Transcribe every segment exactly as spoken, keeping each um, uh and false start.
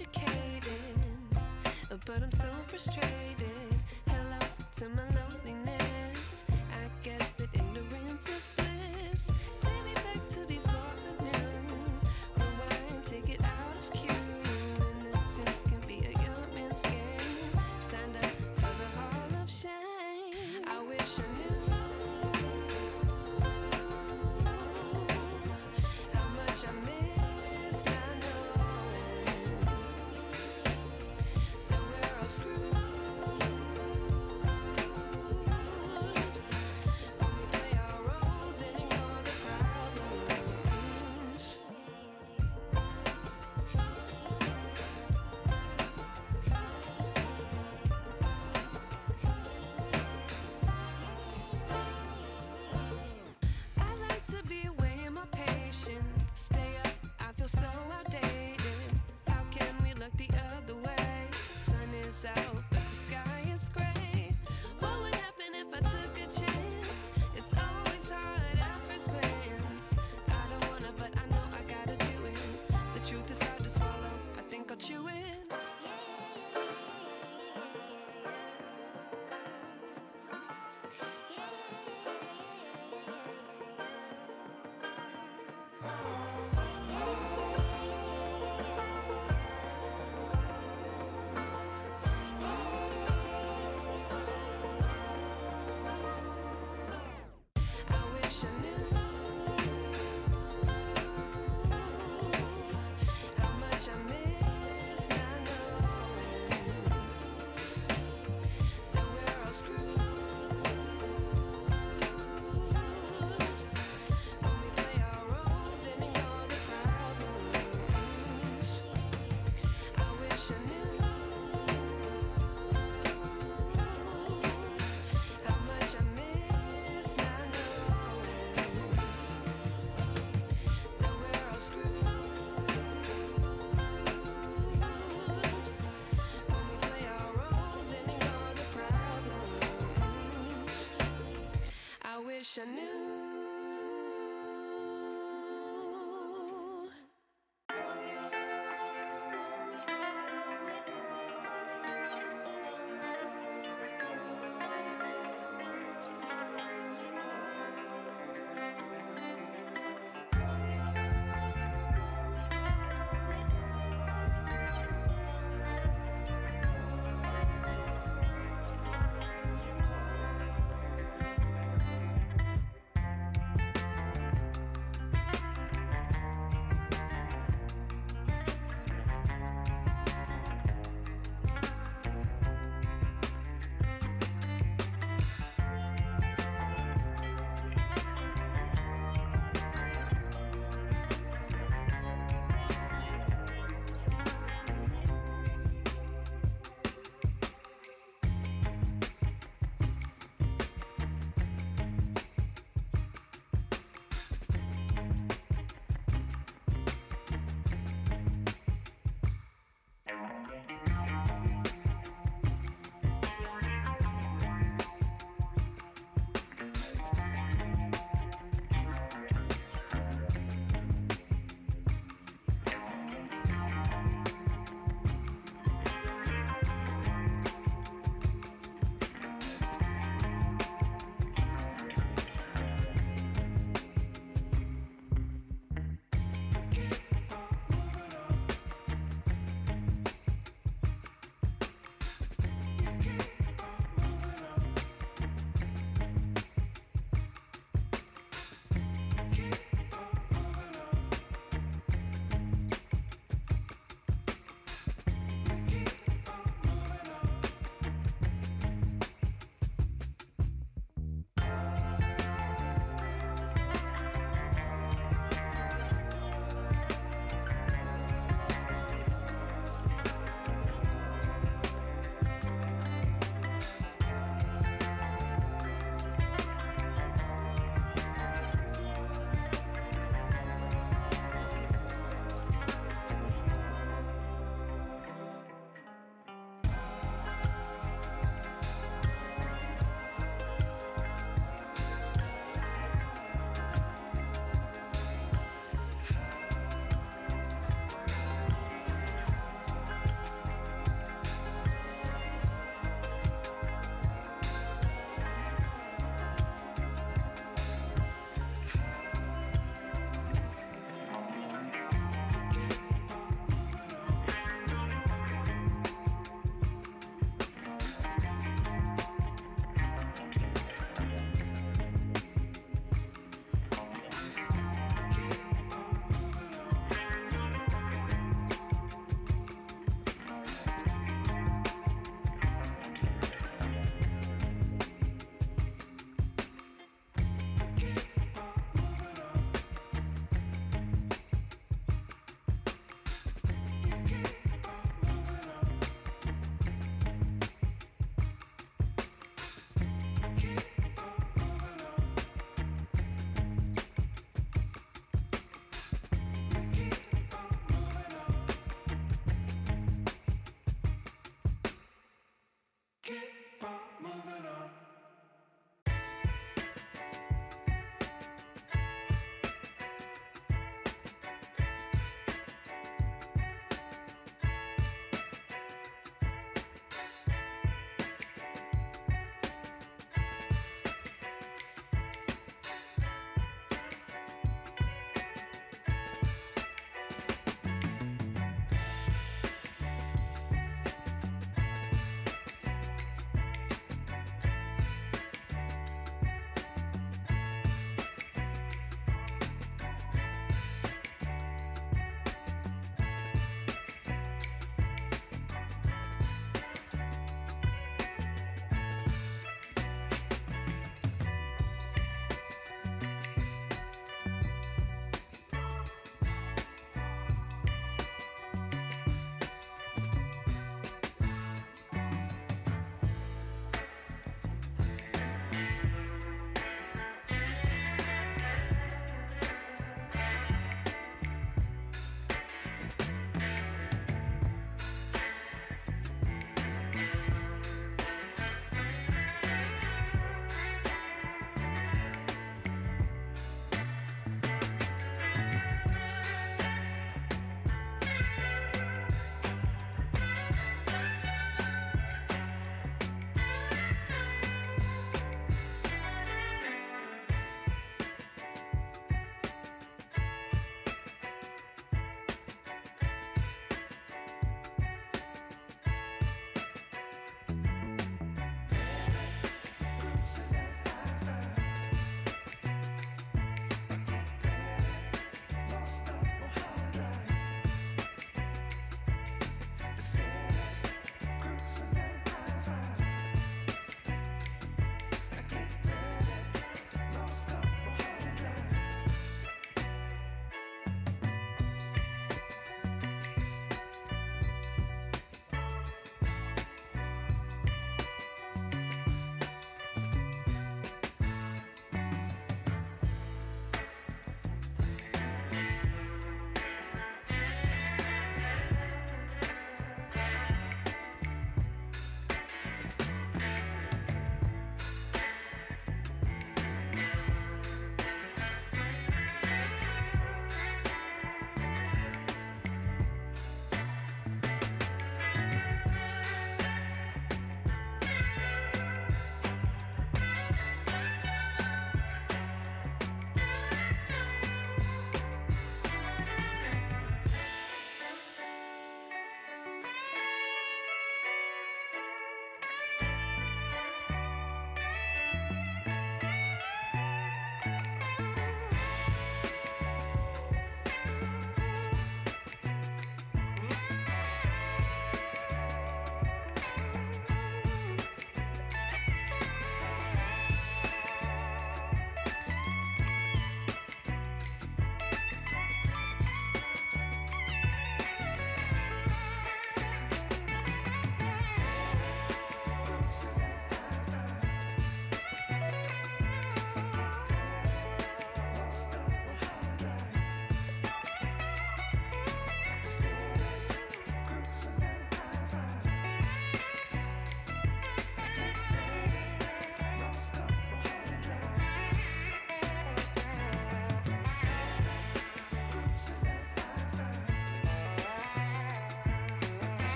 educated, but I'm so frustrated. Hello to my loneliness. I guess that ignorance is bliss. Take me back to before the new. Rewind, take it out of cue. Innocence can be a young man's game. Signed up for the Hall of Shame. I wish I knew how much I missed. When we play our roles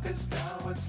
up is down, what's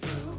through.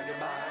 on your mind.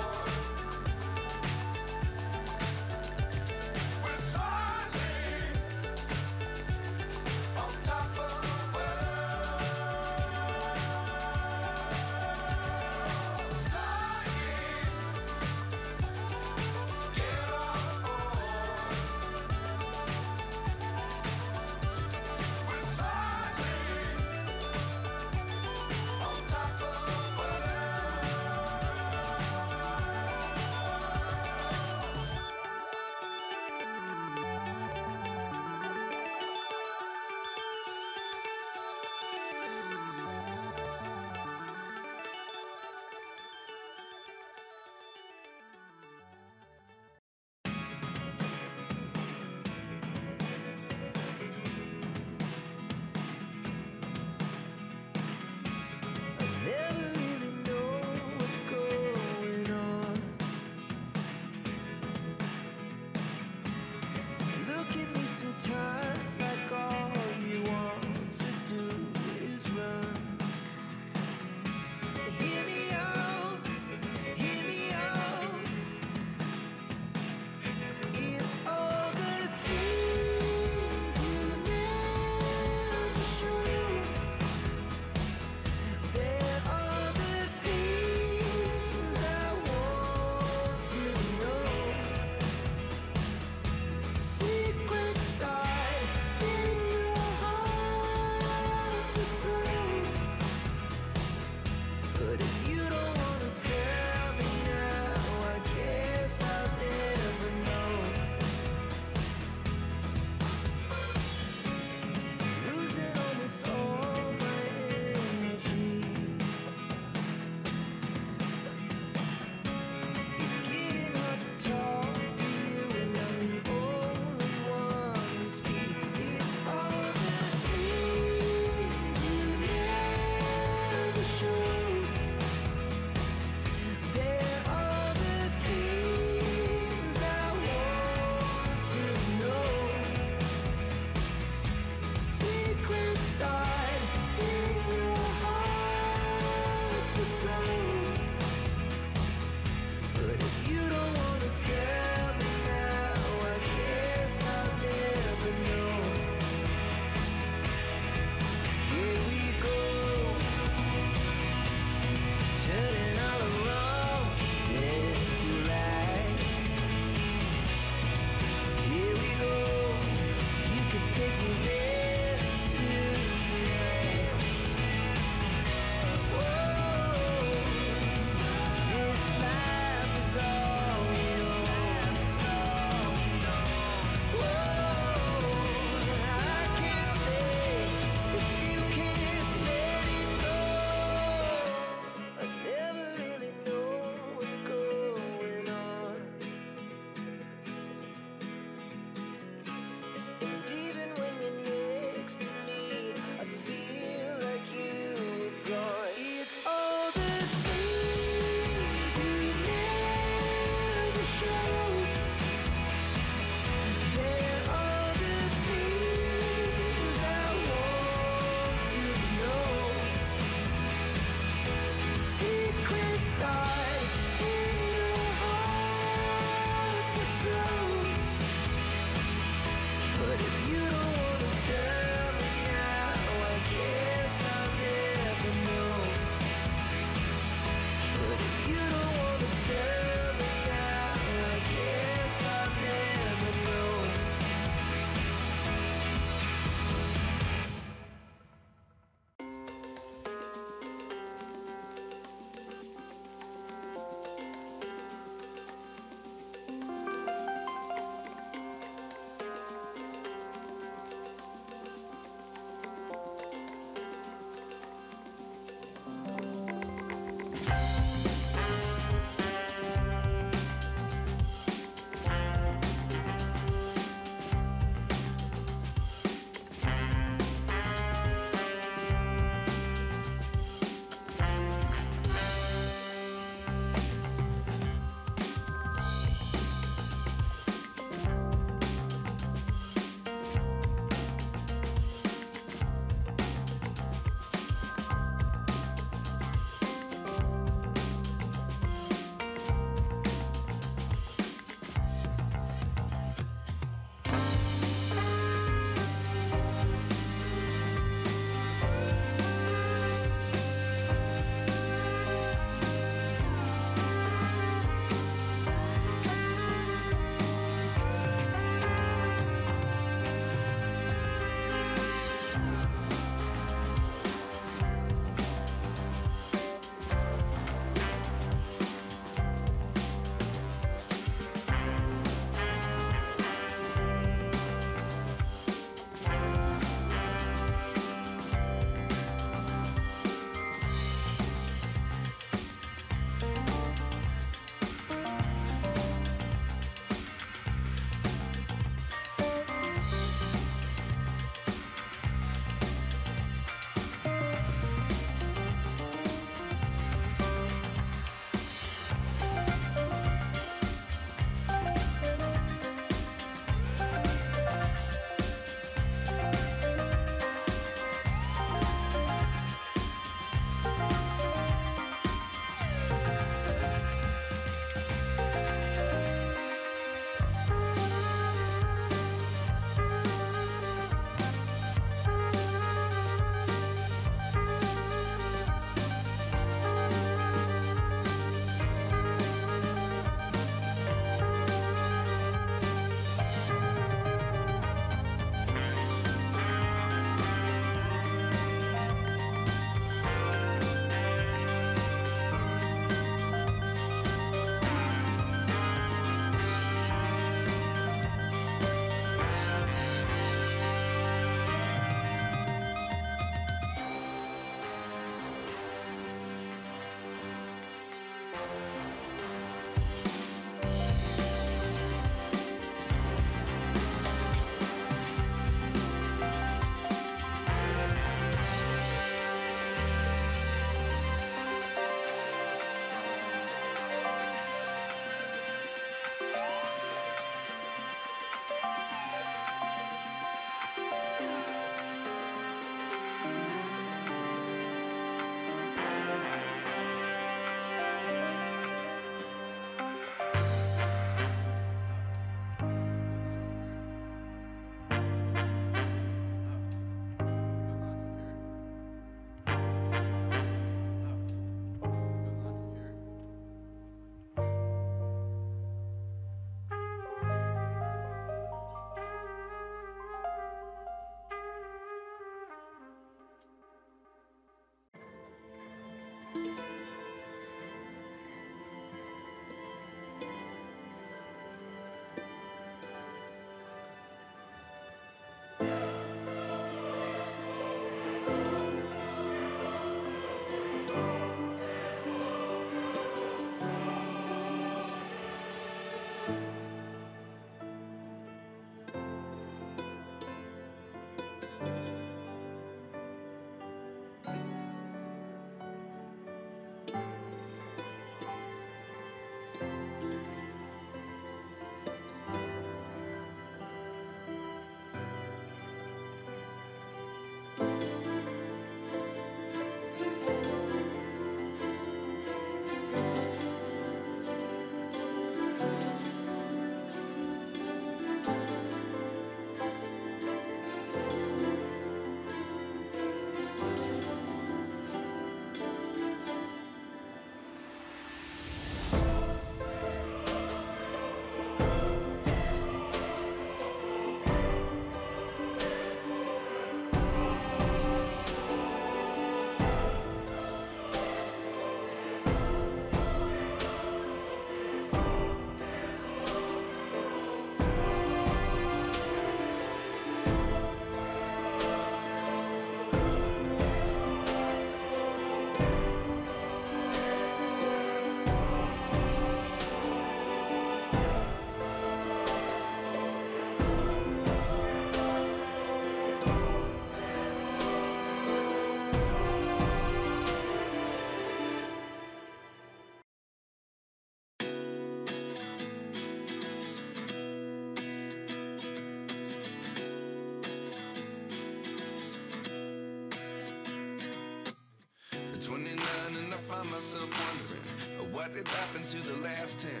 find myself wondering what did happen to the last ten.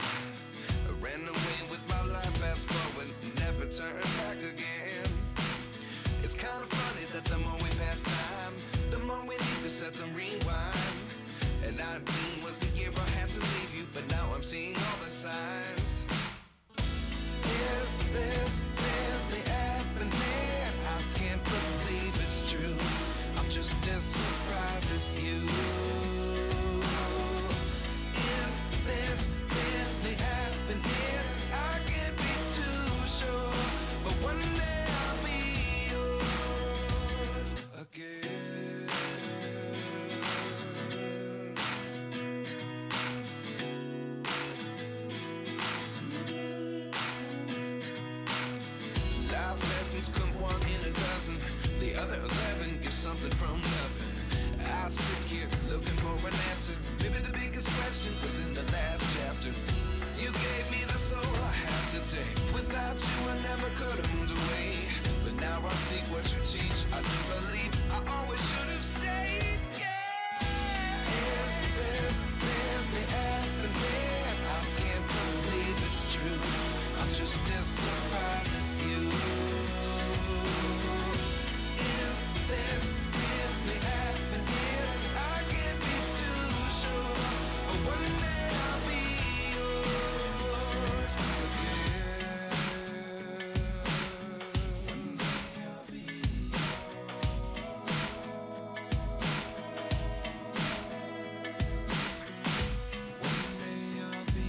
I ran away with my life, fast forward, never turn back again. It's kind of funny that the more we pass time, the more we need to set them rewind. And nineteen was the year I had to leave you, but now I'm seeing all the signs. Is this really happening? I can't believe it's true. I'm just as surprised as you. Is this really happening? I can't be too sure, but one day I'll be yours again. Life lessons come one in a dozen. The other eleven get something from nothing. I sit here looking for an answer. Maybe the biggest question was in the last chapter. You gave me the soul I have today. Without you I never could have moved away. But now I seek what you teach. I do believe I always should have stayed. Yeah. Is this really happening? I can't believe it's true. I'm just as surprised as you. Is this really happening? I can't be too sure, but one day I'll be yours again. One day I'll be yours. One day I'll be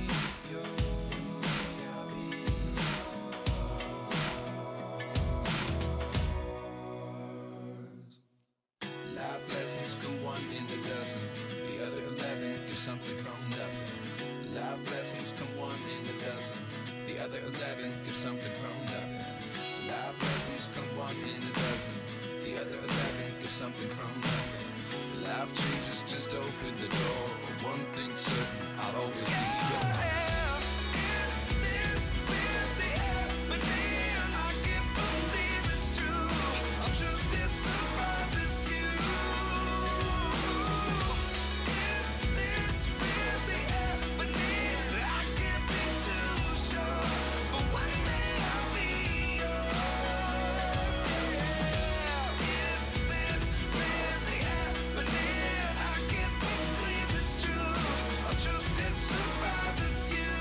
yours. Life lessons come one in a dozen. The other eleven get something from nothing. Life lessons come one in a dozen. The other eleven get something from nothing. Life lessons come one in a dozen. The other eleven get something from nothing. Life changes, just open the door. One thing's certain, I'll always be yours. Yeah, is this really happening? I can't believe it's true. I'm just as surprised as you. You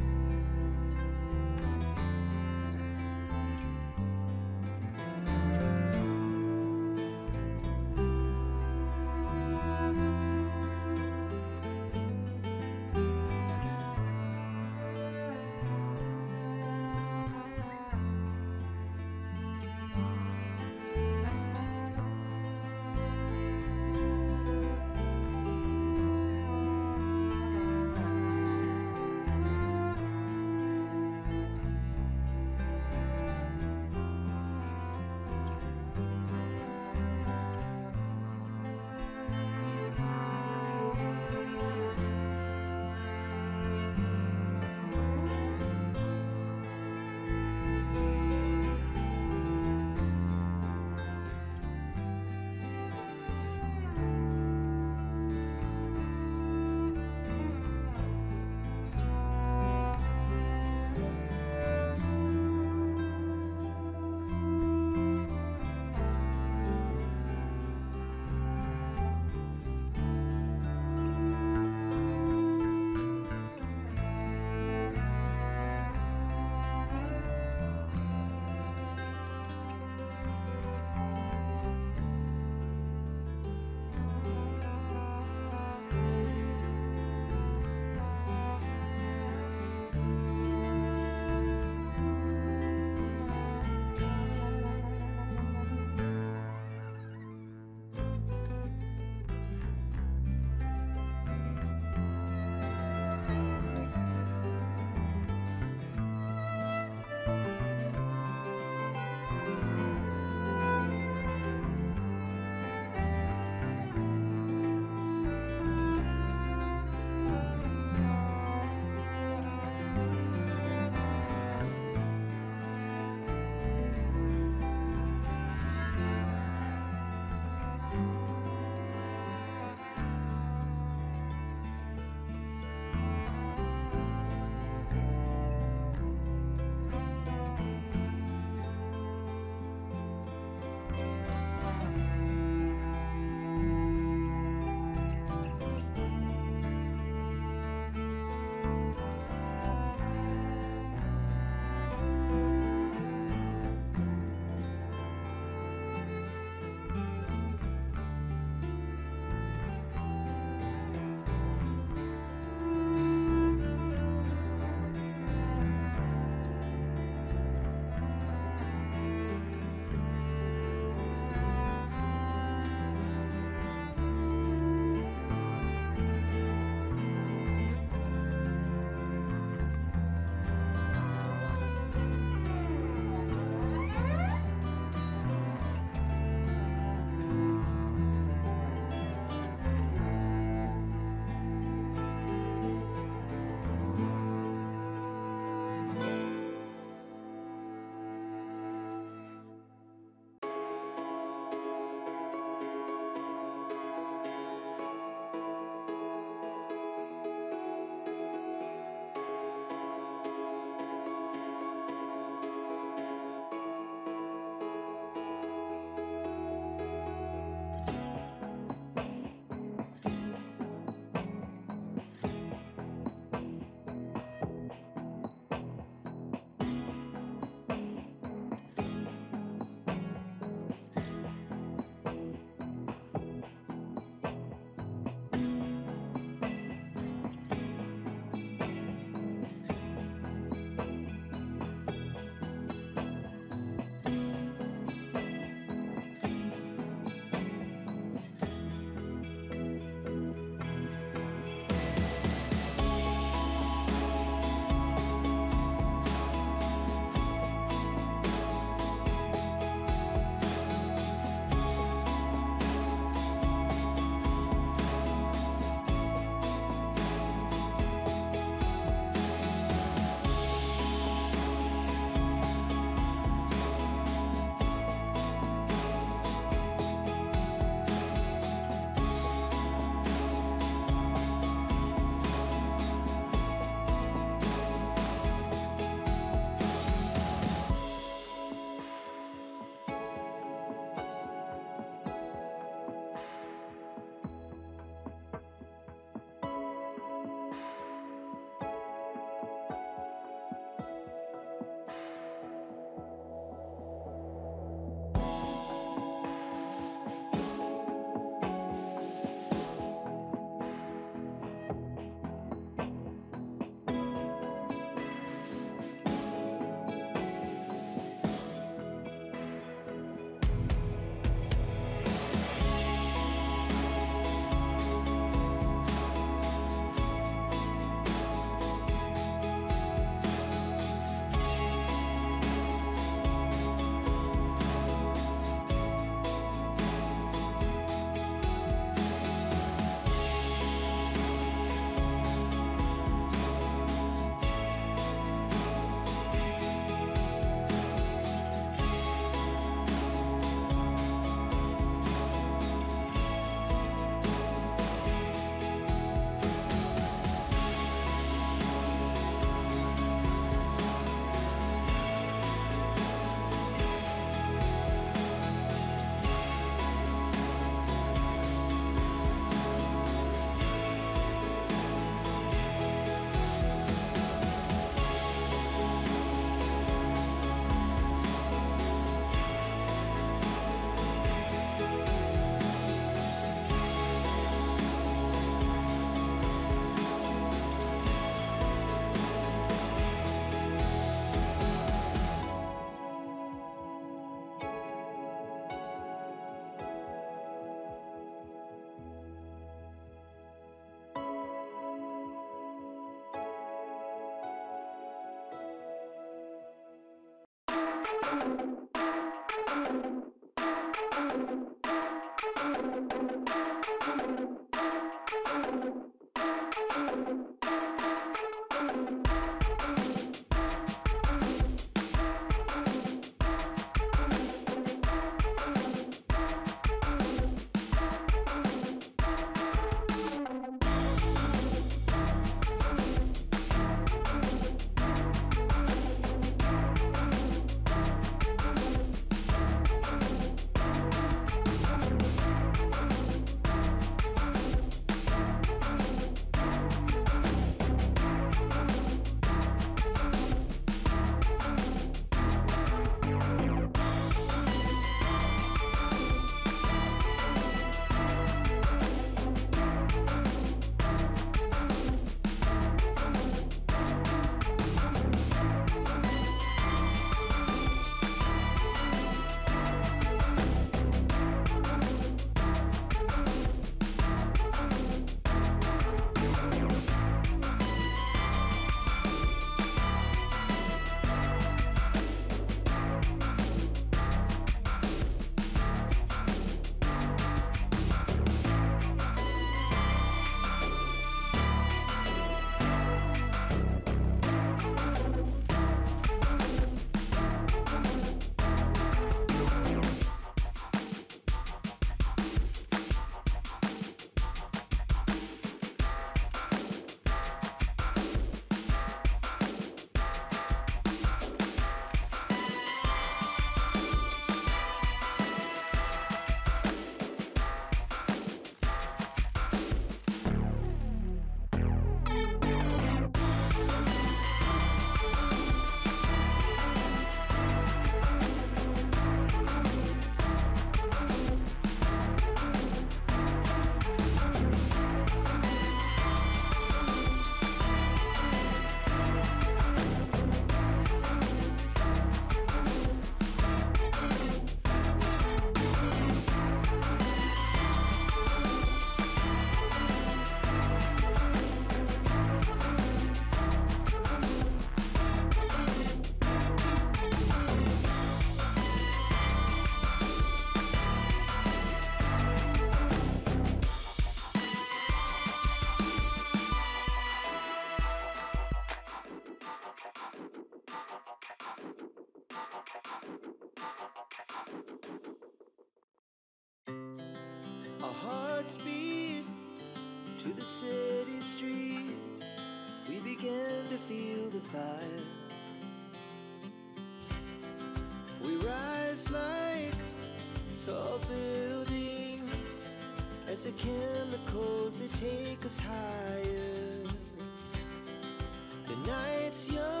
It's young.